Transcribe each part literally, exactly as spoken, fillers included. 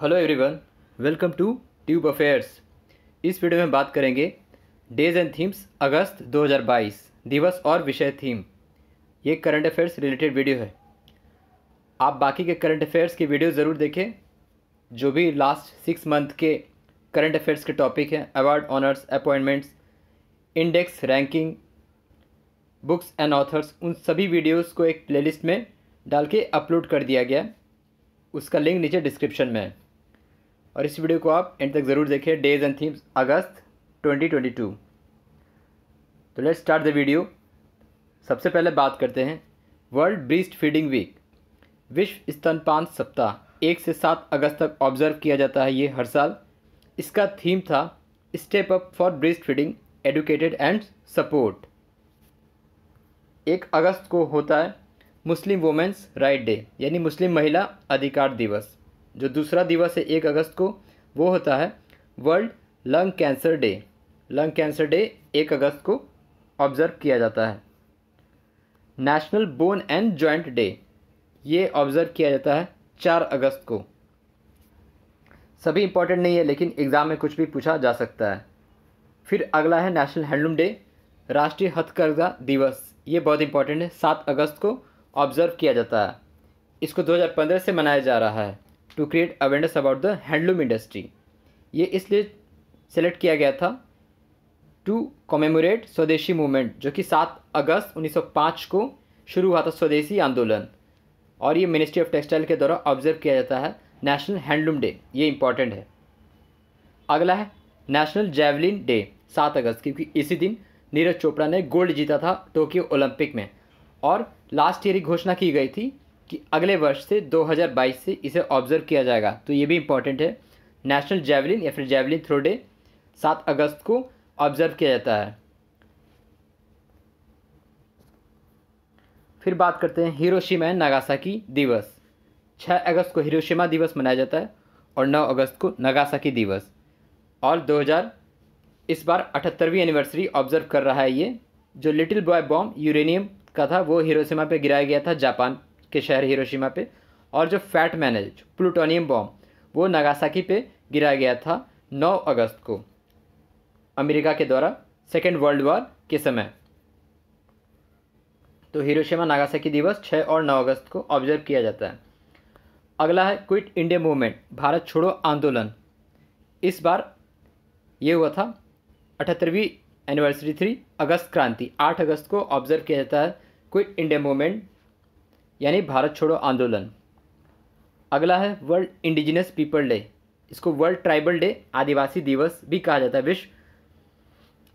Hello everyone, welcome to tube affairs. इस video में बात करेंगे डेज एंड थीम्स अगस्त दो हज़ार बाईस, दिवस और विषय थीम। ये करंट अफेयर्स रिलेटेड वीडियो है। आप बाकी के करंट अफेयर्स की वीडियो ज़रूर देखें। जो भी लास्ट सिक्स मंथ के करंट अफेयर्स के टॉपिक हैं, award, honours, appointments, index, ranking, books and authors, उन सभी वीडियोज़ को एक प्लेलिस्ट में डाल के अपलोड कर दिया गया। उसका लिंक नीचे डिस्क्रिप्शन में है और इस वीडियो को आप एंड तक ज़रूर देखें। डेज एंड थीम्स अगस्त दो हज़ार बाईस। तो लेट्स स्टार्ट द वीडियो। सबसे पहले बात करते हैं वर्ल्ड ब्रीस्ट फीडिंग वीक। विश्व स्तनपान सप्ताह एक से सात अगस्त तक ऑब्जर्व किया जाता है ये हर साल। इसका थीम था step up for breastfeeding, educated and support. एक अगस्त को होता है मुस्लिम वुमेन्स राइट डे, यानी मुस्लिम महिला अधिकार दिवस। जो दूसरा दिवस है एक अगस्त को, वो होता है world lung cancer day. Lung cancer day एक अगस्त को ऑब्ज़र्व किया जाता है। National bone and joint day ये ऑब्ज़र्व किया जाता है चार अगस्त को। सभी इम्पॉर्टेंट नहीं है, लेकिन एग्ज़ाम में कुछ भी पूछा जा सकता है। फिर अगला है नेशनल हैंडलूम डे, राष्ट्रीय हथकरघा दिवस। ये बहुत इंपॉर्टेंट है, सात अगस्त को ऑब्ज़र्व किया जाता है। इसको दो हज़ार पंद्रह से मनाया जा रहा है to create awareness about the handloom industry. ये इसलिए सेलेक्ट किया गया था टू कॉमेमोरेट स्वदेशी मूवमेंट, जो कि सात अगस्त उन्नीस सौ पाँच को शुरू हुआ था, स्वदेशी आंदोलन। और ये मिनिस्ट्री ऑफ टेक्सटाइल के द्वारा ऑब्जर्व किया जाता है नेशनल हैंडलूम डे। ये इंपॉर्टेंट है। अगला है नेशनल जैवलिन डे, सात अगस्त, क्योंकि इसी दिन नीरज चोपड़ा ने गोल्ड जीता था टोक्यो ओलंपिक में। और लास्ट ईयर घोषणा की गई थी कि अगले वर्ष से दो हज़ार बाईस से इसे ऑब्जर्व किया जाएगा। तो ये भी इम्पॉर्टेंट है। नेशनल जैवलिन या फिर जैवलिन थ्रो डे सात अगस्त को ऑब्जर्व किया जाता है। फिर बात करते हैं हिरोशिमा एंड नागासाकी दिवस। छः अगस्त को हिरोशिमा दिवस मनाया जाता है और नौ अगस्त को नागासाकी दिवस। और दो हज़ार इस बार अठहत्तरवीं एनिवर्सरी ऑब्जर्व कर रहा है ये। जो लिटिल बॉय बॉम्ब यूरेनियम का था वो हिरोशिमा पे गिराया गया था, जापान के शहर हिरोशिमा पे। और जो फैट मैन है, प्लूटोनियम बॉम्ब, वो नागासाकी पे गिराया गया था नौ अगस्त को, अमेरिका के द्वारा सेकेंड वर्ल्ड वॉर के समय। तो हिरोशिमा नागासाकी दिवस छः और नौ अगस्त को ऑब्जर्व किया जाता है। अगला है क्विट इंडिया मूवमेंट, भारत छोड़ो आंदोलन। इस बार ये हुआ था अठहत्तरवीं एनिवर्सरी थ्री अगस्त क्रांति, आठ अगस्त को ऑब्जर्व किया जाता है क्विट इंडिया मूवमेंट, यानी भारत छोड़ो आंदोलन। अगला है वर्ल्ड इंडिजिनस पीपल डे। इसको वर्ल्ड ट्राइबल डे, आदिवासी दिवस भी कहा जाता है। विश्व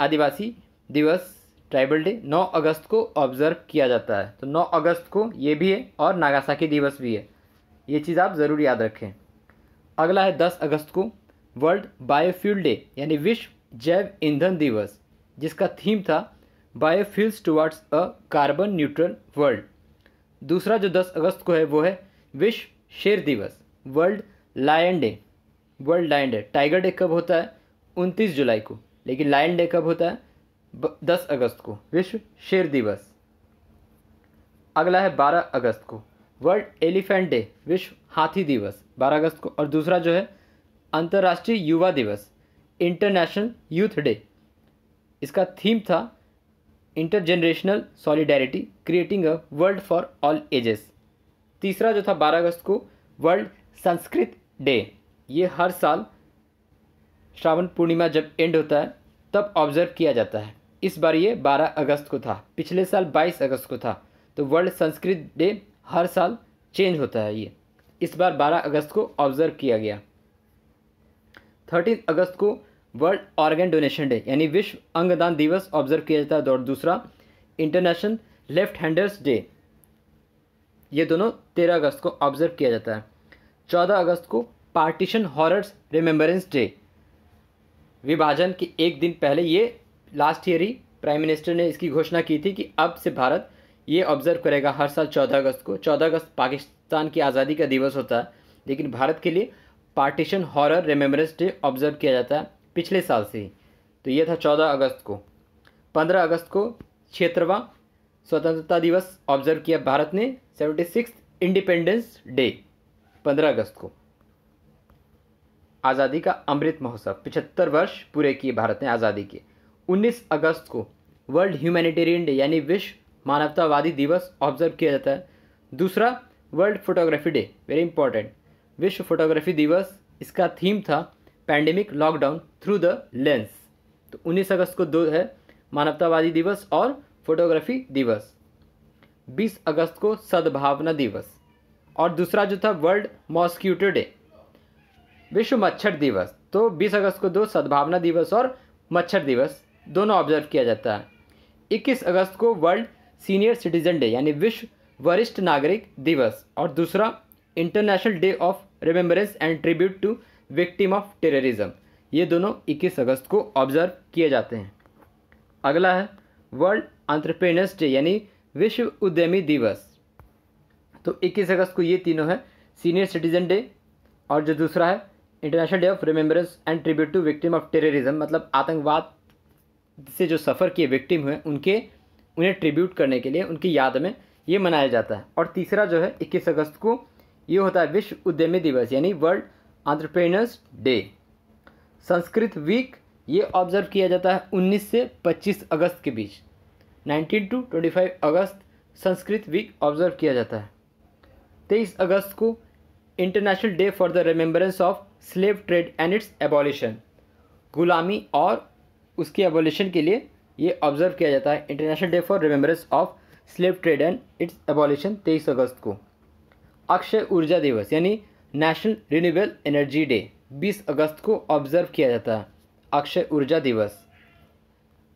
आदिवासी दिवस ट्राइबल डे नौ अगस्त को ऑब्जर्व किया जाता है। तो नौ अगस्त को ये भी है और नागासाकी दिवस भी है। ये चीज़ आप ज़रूर याद रखें। अगला है दस अगस्त को वर्ल्ड बायोफ्यूल डे, यानी विश्व जैव ईंधन दिवस, जिसका थीम था biofuels towards a carbon neutral world. दूसरा जो दस अगस्त को है वो है विश्व शेर दिवस, world lion day. World lion day, tiger day कब होता है? उनतीस जुलाई को, लेकिन लायन डे कब होता है? दस अगस्त को, विश्व शेर दिवस। अगला है बारह अगस्त को वर्ल्ड एलिफेंट डे, विश्व हाथी दिवस, बारह अगस्त को। और दूसरा जो है अंतर्राष्ट्रीय युवा दिवस, इंटरनेशनल यूथ डे। इसका थीम था intergenerational solidarity, creating a world for all ages. तीसरा जो था बारह अगस्त को वर्ल्ड संस्कृत डे। ये हर साल श्रावण पूर्णिमा जब एंड होता है तब ऑब्जर्व किया जाता है। इस बार ये बारह अगस्त को था, पिछले साल बाईस अगस्त को था। तो वर्ल्ड संस्कृत डे हर साल चेंज होता है ये। इस बार बारह अगस्त को ऑब्जर्व किया गया। तेरह अगस्त को वर्ल्ड ऑर्गन डोनेशन डे, यानी विश्व अंगदान दिवस ऑब्जर्व किया जाता है। और दूसरा इंटरनेशनल लेफ्ट हैंडर्स डे। ये दोनों तेरह अगस्त को ऑब्जर्व किया जाता है। चौदह अगस्त को पार्टीशन हॉरर्स रिमेम्बरेंस डे, विभाजन के एक दिन पहले। ये लास्ट ईयर ही प्राइम मिनिस्टर ने इसकी घोषणा की थी कि अब से भारत ये ऑब्जर्व करेगा हर साल चौदह अगस्त को। चौदह अगस्त पाकिस्तान की आज़ादी का दिवस होता है, लेकिन भारत के लिए partition horror remembrance day observe किया जाता है पिछले साल से ही। तो ये था चौदह अगस्त को। पंद्रह अगस्त को छिहत्तरवां स्वतंत्रता दिवस ऑब्जर्व किया भारत ने, सेवेंटी सिक्स इंडिपेंडेंस डे, पंद्रह अगस्त को। आज़ादी का अमृत महोत्सव पचहत्तर वर्ष पूरे किए भारत ने आज़ादी के। उन्नीस अगस्त को वर्ल्ड ह्यूमैनिटेरियन डे यानी विश्व मानवतावादी दिवस ऑब्जर्व किया जाता है। दूसरा world photography day, very important, विश्व फोटोग्राफी दिवस, इसका थीम था pandemic lockdown through the lens. तो उन्नीस अगस्त को दो है, मानवतावादी दिवस और फोटोग्राफी दिवस। बीस अगस्त को सद्भावना दिवस, और दूसरा जो था वर्ल्ड मॉस्क्यूटो डे, विश्व मच्छर दिवस। तो बीस अगस्त को दो, सद्भावना दिवस और मच्छर दिवस, दोनों ऑब्जर्व किया जाता है। इक्कीस अगस्त को वर्ल्ड सीनियर सिटीजन डे यानी विश्व वरिष्ठ नागरिक दिवस, और दूसरा international day of remembrance and tribute to victim of terrorism, ये दोनों इक्कीस अगस्त को ऑब्जर्व किए जाते हैं। अगला है वर्ल्ड एंटरप्रेन्योर्स डे यानी विश्व उद्यमी दिवस। तो इक्कीस अगस्त को ये तीनों है, सीनियर सिटीजन डे और जो दूसरा है international day of remembrance and tribute to victim of terrorism, मतलब आतंकवाद से जो सफ़र किए विक्टिम हुए उनके उन्हें ट्रिब्यूट करने के लिए उनकी याद में ये मनाया जाता है। और तीसरा जो है इक्कीस अगस्त को ये होता है विश्व उद्यमी दिवस यानी world entrepreneurs day. Sanskrit week ये ऑब्जर्व किया जाता है उन्नीस से पच्चीस अगस्त के बीच, उन्नीस टू पच्चीस अगस्त संस्कृत वीक ऑब्जर्व किया जाता है। तेईस अगस्त को international day for the remembrance of slave trade and its abolition, गुलामी और उसके एबॉलिशन के लिए ये ऑब्जर्व किया जाता है, international day for remembrance of slave trade and its abolition तेईस अगस्त को। अक्षय ऊर्जा दिवस यानी नेशनल रिन्यूएबल एनर्जी डे बीस अगस्त को ऑब्जर्व किया जाता है, अक्षय ऊर्जा दिवस।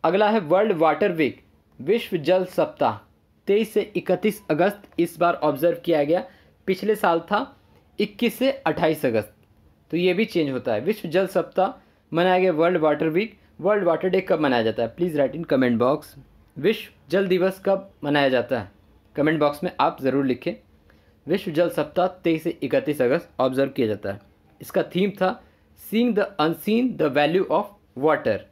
अगला है वर्ल्ड वाटर वीक, विश्व जल सप्ताह तेईस से इकतीस अगस्त इस बार ऑब्जर्व किया गया, पिछले साल था इक्कीस से अट्ठाईस अगस्त, तो ये भी चेंज होता है। विश्व जल सप्ताह मनाया गया world water week, world water day कब मनाया जाता है, please write in comment box. विश्व जल दिवस कब मनाया जाता है, कमेंट बॉक्स में आप ज़रूर लिखें। विश्व जल सप्ताह तेईस से इकतीस अगस्त ऑब्जर्व किया जाता है। इसका थीम था seeing the unseen the value of water.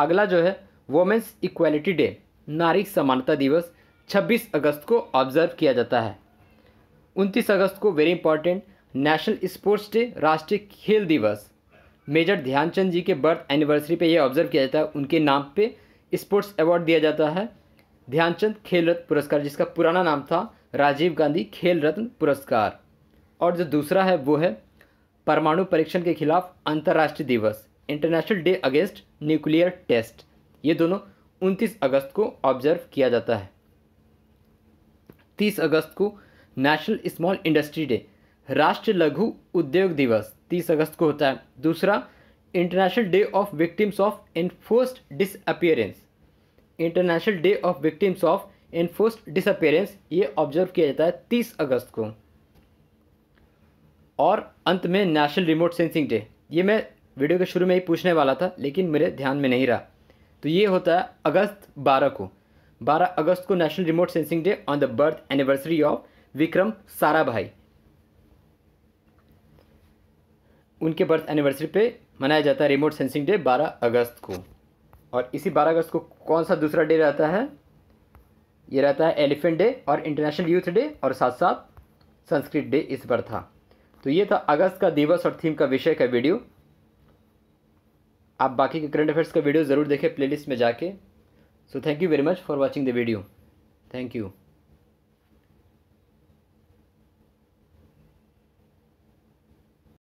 अगला जो है वोमेंस इक्वालिटी डे, नारी समानता दिवस छब्बीस अगस्त को ऑब्जर्व किया जाता है। उनतीस अगस्त को very important national sports day, राष्ट्रीय खेल दिवस, मेजर ध्यानचंद जी के बर्थ एनिवर्सरी पे यह ऑब्जर्व किया जाता है, उनके नाम पे स्पोर्ट्स अवार्ड दिया जाता है, ध्यानचंद खेल रत्न पुरस्कार जिसका पुराना नाम था राजीव गांधी खेल रत्न पुरस्कार। और जो दूसरा है वो है परमाणु परीक्षण के खिलाफ अंतर्राष्ट्रीय दिवस, international day against nuclear test, ये दोनों उनतीस अगस्त को ऑब्जर्व किया जाता है। तीस अगस्त को नेशनल स्मॉल इंडस्ट्री डे, राष्ट्रीय लघु उद्योग दिवस तीस अगस्त को होता है। दूसरा international day of victims of enforced disappearance, international day of victims of enforced disappearance, ये ऑब्जर्व किया जाता है तीस अगस्त को। और अंत में नेशनल रिमोट सेंसिंग डे, ये मैं वीडियो के शुरू में ही पूछने वाला था लेकिन मेरे ध्यान में नहीं रहा, तो ये होता है अगस्त बारह को। बारह अगस्त को national remote sensing day on the birth anniversary of Vikram Sarabhai, उनके बर्थ एनिवर्सरी पे मनाया जाता है रिमोट सेंसिंग डे बारह अगस्त को। और इसी बारह अगस्त को कौन सा दूसरा डे रहता है, ये रहता है एलिफेंट डे और इंटरनेशनल यूथ डे और साथ साथ संस्कृत डे इस बार था। तो ये था अगस्त का दिवस और थीम का विषय का वीडियो। आप बाकी के करंट अफेयर्स का वीडियो ज़रूर देखें प्लेलिस्ट में जाके। So thank you very much for watching the video, thank you.